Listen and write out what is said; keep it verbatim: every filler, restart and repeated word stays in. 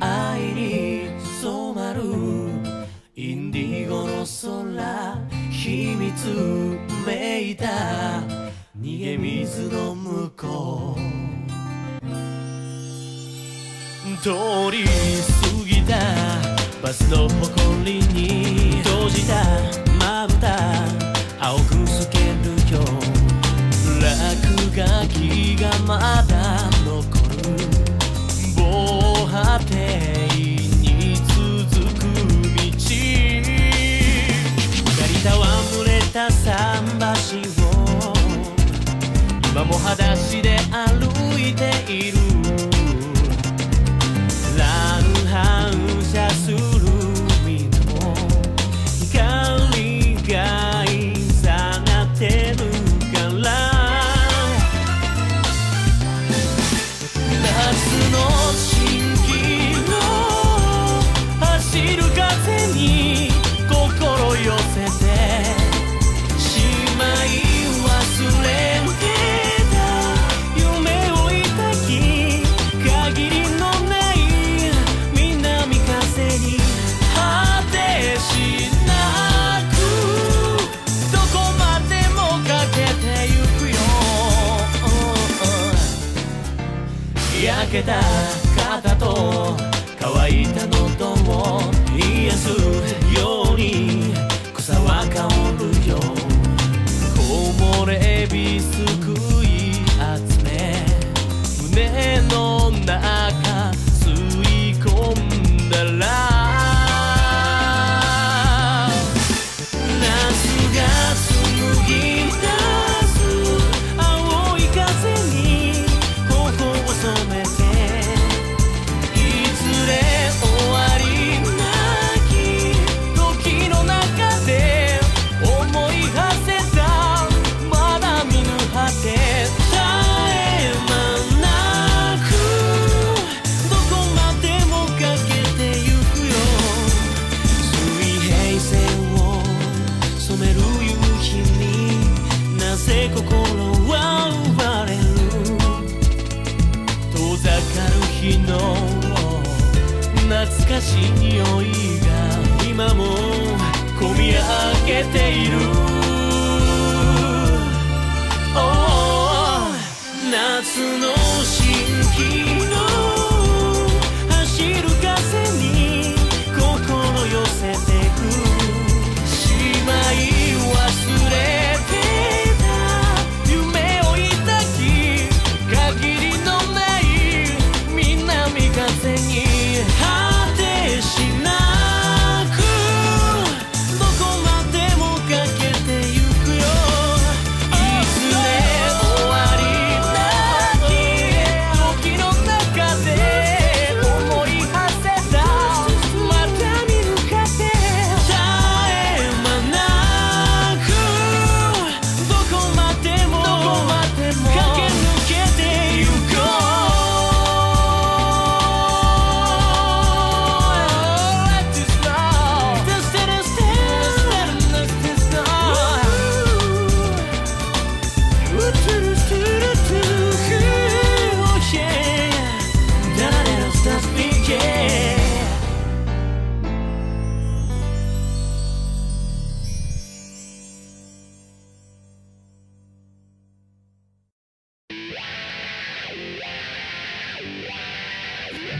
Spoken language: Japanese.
愛に染まるインディゴの空秘密めいた逃げ水の向こう通り過ぎたバスの埃に閉じたけた肩と乾いた喉を癒すように草は香るよ。こぼれ日すくい集め胸の中吸い込んだら懐かしい匂いが今もこみ上げている。夏の